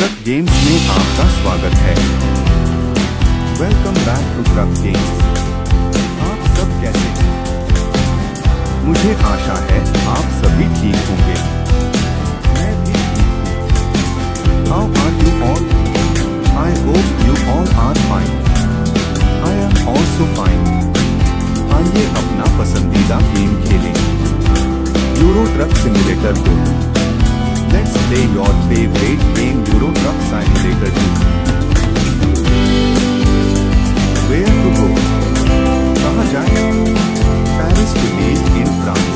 Truck games में आपका स्वागत है। Welcome back to truck games. आप सब कैसे हैं? मुझे आशा है आप सभी ठीक होंगे। मैं भी ठीक हूँ। How are you all? I hope you all are fine. I am also fine. आइए अपना पसंदीदा गेम खेलें, Euro truck simulator 2। Let's play your favorite game, Euro Truck Simulator 2. Where to go? कहाँ जाए? Paris to Nice in France.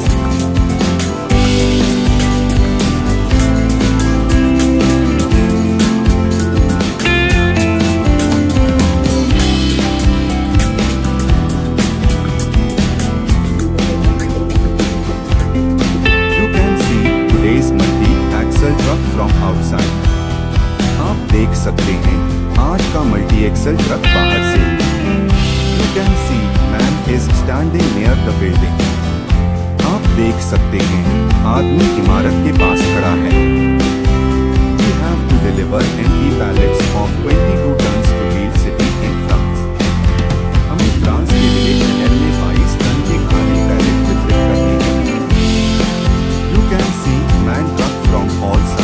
आप देख सकते हैं आज का मल्टी एक्सल ट्रक बाहर से। You can see man is standing near the building. आप देख सकते हैं आदमी इमारत के पास खड़ा है। We have to deliver empty pallets of 22 tons to Deel City in France. हमें फ्रांस के लिए शहर में 22 टन के खाली पैलेट वितरित करने हैं। You can see man truck from all sides.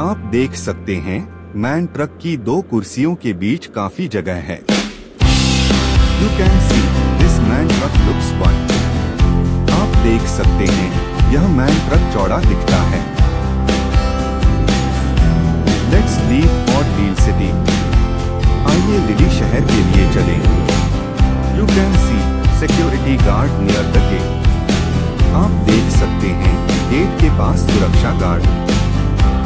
आप देख सकते हैं मैन ट्रक की दो कुर्सियों के बीच काफी जगह है। You can see this man truck looks wide. आप देख सकते हैं यह मैन ट्रक चौड़ा दिखता है। Let's leave for Deel City. आइए दिल्ली शहर के लिए चलें। You can see security guard near the gate. आप देख सकते हैं गेट के पास सुरक्षा guard.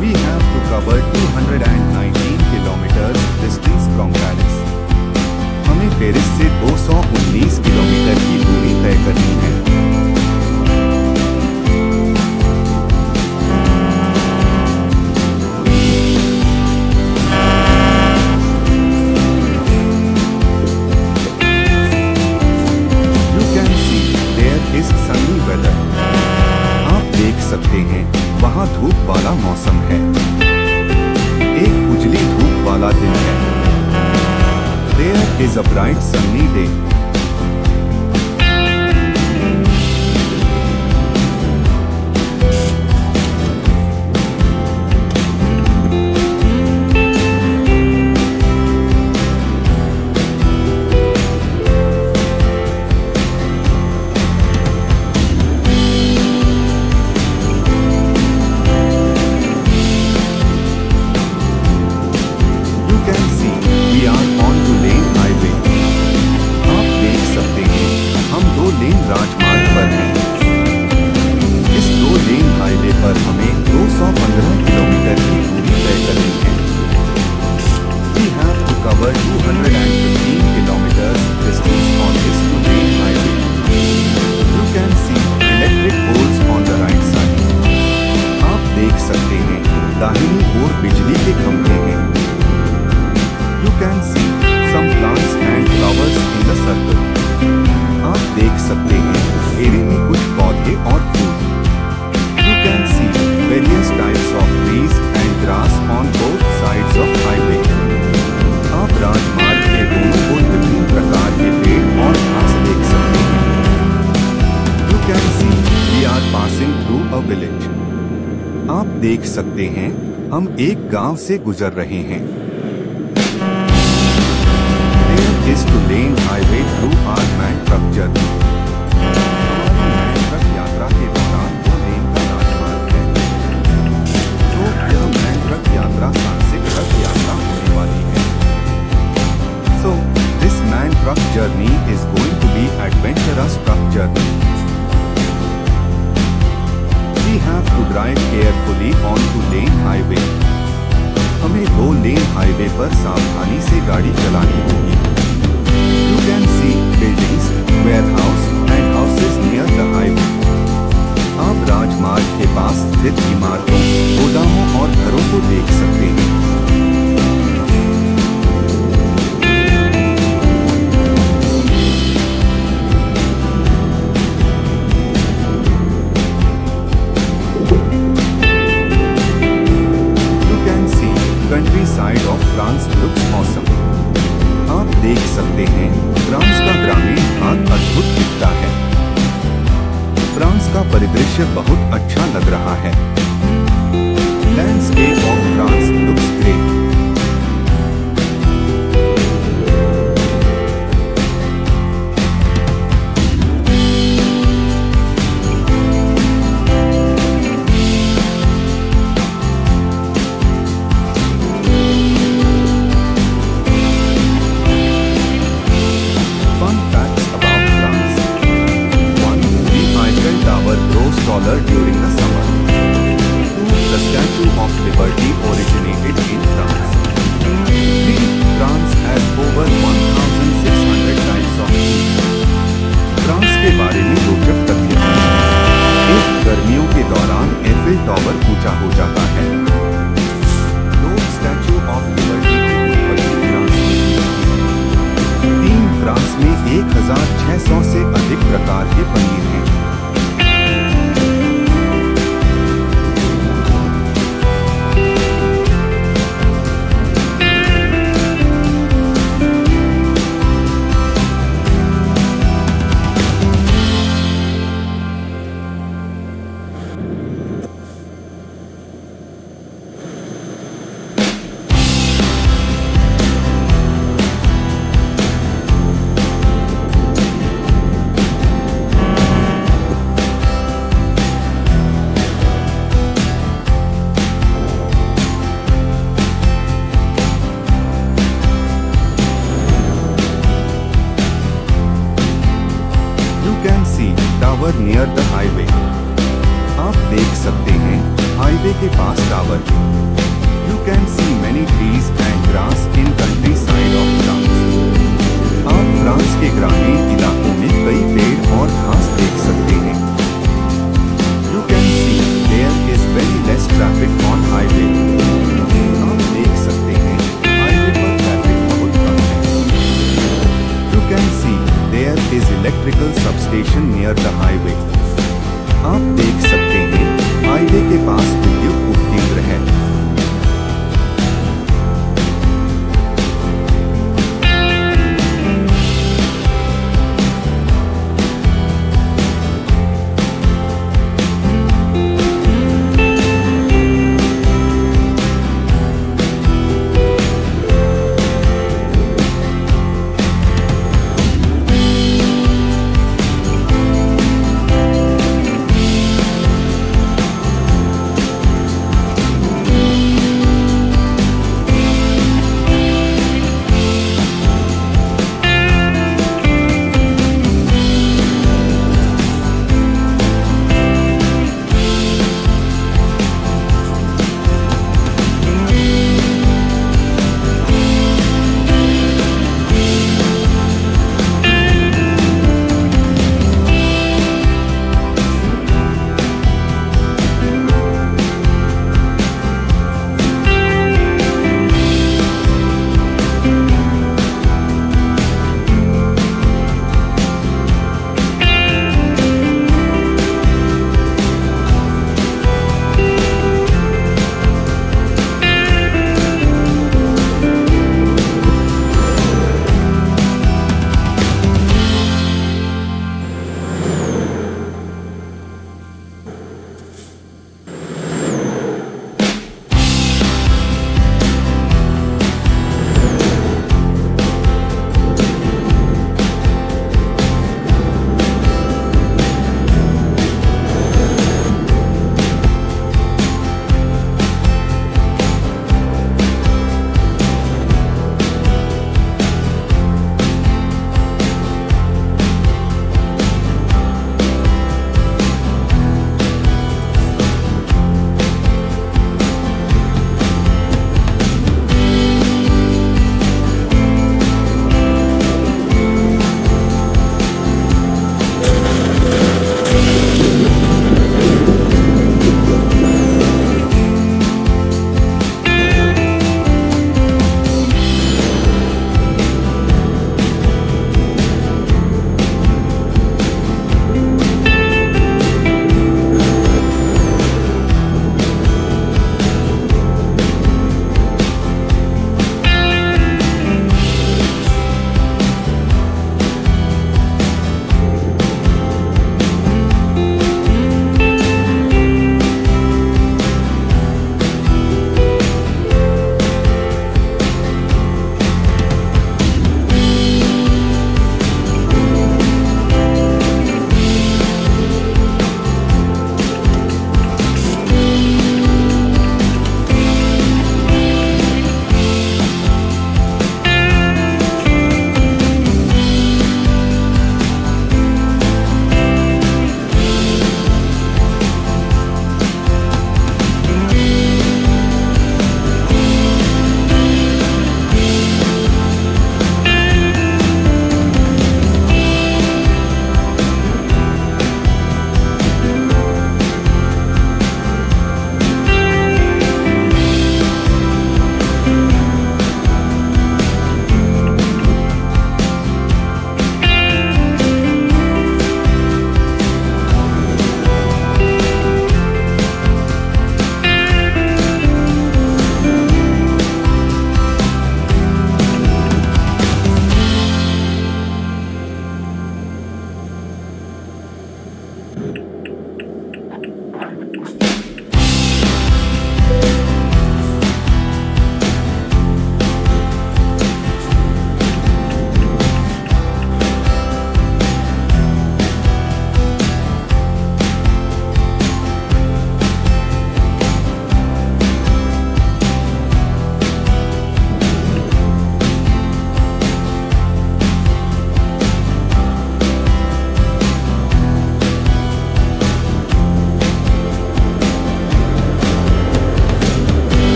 We have to cover 219 kilometers distance from Paris. हमें पेरिस से 219 किलोमीटर की दूरी तय करनी है। You can see there is sunny weather. आप देख सकते हैं वहाँ धूप वाला मौसम है। एक उजली धूप वाला दिन है। There is a bright sunny day. आप देख सकते हैं हम एक गांव से गुजर रहे हैं। There is two lane highway through truck journey is going to be adventurous truck journey. We have to drive carefully on two-lane highway. हमें दो-lane highway पर सावधानी से गाड़ी चलानी होगी. You can see buildings, warehouse and houses near the highway. आप राजमार्ग के पास स्थित इमारतों, गोदामों और घरों को देख सकते हैं. साइड ऑफ फ्रांस लुक्स मौसम. आप देख सकते हैं फ्रांस का ग्रामीण भाग अद्भुत दिखता है. फ्रांस का परिदृश्य बहुत अच्छा लग रहा है. Landscape of France looks great. During the summer, the Statue of Liberty originated in France. France has over 1,600 types of trees. France के बारे में रोचक तथ्य हैं. एक गर्मियों के दौरान एफिल टॉवर ऊंचा हो जाता है. दो Statue of Liberty फ्रांस. तीन फ्रांस में 1600 से अधिक प्रकार के पनीर हैं. Near the highway. आप देख सकते हैं हाईवे के पास tower. You can see many trees and grass in countryside of France. आप फ्रांस के ग्रामीण इलाकों में कई पेड़ और घास देख सकते हैं. You can see there is very less traffic on highway. आप देख सकते हैं हाईवे पर ट्रैफिक बहुत कम है. You can see There is electrical substation near the highway. आप देख सकते हैं हाईवे के पास विद्युत उपकेंद्र है.